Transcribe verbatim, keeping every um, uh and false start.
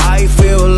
I feel like